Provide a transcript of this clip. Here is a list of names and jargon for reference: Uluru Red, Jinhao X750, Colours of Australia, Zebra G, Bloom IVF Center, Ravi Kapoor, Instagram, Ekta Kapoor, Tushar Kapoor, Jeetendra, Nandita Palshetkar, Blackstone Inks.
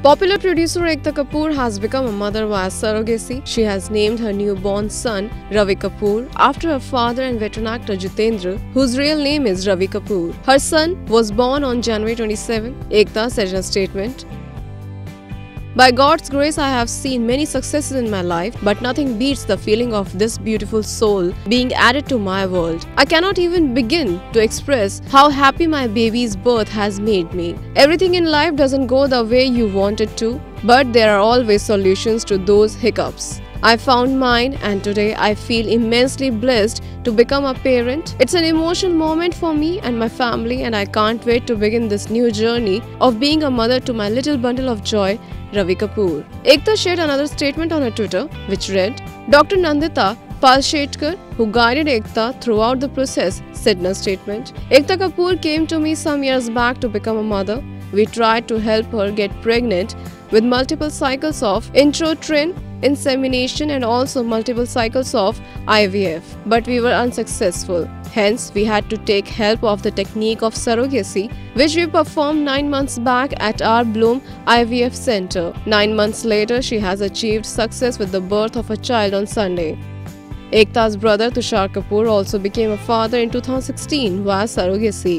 Popular producer Ekta Kapoor has become a mother via surrogacy. She has named her newborn son Ravi Kapoor after her father and veteran actor Jeetendra, whose real name is Ravi Kapoor. Her son was born on January 27, Ekta said in a statement. "By God's grace, I have seen many successes in my life, but nothing beats the feeling of this beautiful soul being added to my world. I cannot even begin to express how happy my baby's birth has made me. Everything in life doesn't go the way you want it to, but there are always solutions to those hiccups. I found mine, and today I feel immensely blessed to become a parent. It's an emotional moment for me and my family, and I can't wait to begin this new journey of being a mother to my little bundle of joy, Ravi Kapoor." Ekta shared another statement on her Twitter, which read, "Dr. Nandita Palshetkar, who guided Ekta throughout the process, said in a statement, "Ekta Kapoor came to me some years back to become a mother. We tried to help her get pregnant with multiple cycles of intrauterine insemination and also multiple cycles of IVF, but we were unsuccessful. Hence, we had to take help of the technique of surrogacy, which we performed 9 months back at our Bloom IVF Center. 9 months later, she has achieved success with the birth of her child on Sunday." Ekta's brother Tushar Kapoor also became a father in 2016 via surrogacy.